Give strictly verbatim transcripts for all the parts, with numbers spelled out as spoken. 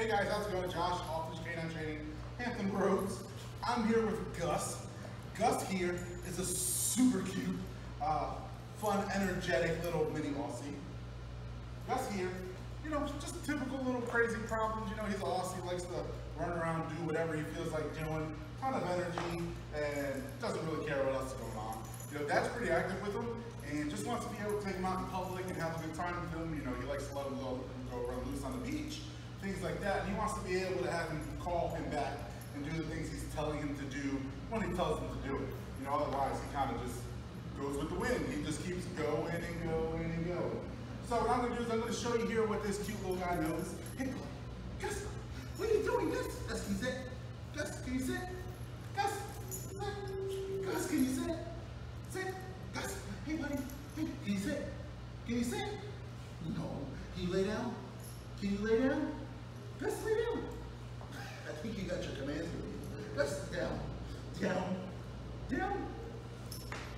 Hey guys, how's it going? Josh, Off Leash K nine Training, Hampton Roads. I'm here with Gus. Gus here is a super cute, uh, fun, energetic little mini Aussie. Gus here, you know, just typical little crazy problems. You know, he's an Aussie, likes to run around, do whatever he feels like doing, ton of energy, and doesn't really care what else is going on. You know, Dad's pretty active with him, and just wants to be able to take him out in public and have a good time with him. You know, he likes to let him go, go run loose on the beach, things like that. And he wants to be able to have him call him back and do the things he's telling him to do when he tells him to do it. You know, otherwise he kind of just goes with the wind. He just keeps going and going and going. So what I'm going to do is I'm going to show you here what this cute little guy knows. Hey, Gus, what are you doing, Gus? Gus, can you sit? Gus, can you sit? Gus, sit. Gus, can you sit? Sit. Gus, hey buddy, hey, can you sit? Can you sit? No. Can you lay down? Can you lay down? Gus, lay down. I think you got your commands with you. Gus, down, down, down.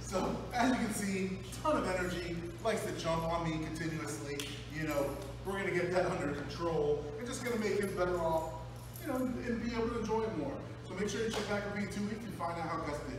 So, as you can see, ton of energy, likes to jump on me continuously. You know, we're gonna get that under control and just gonna make him better off, you know, and be able to enjoy it more. So make sure you check back with me in two weeks and find out how Gus did.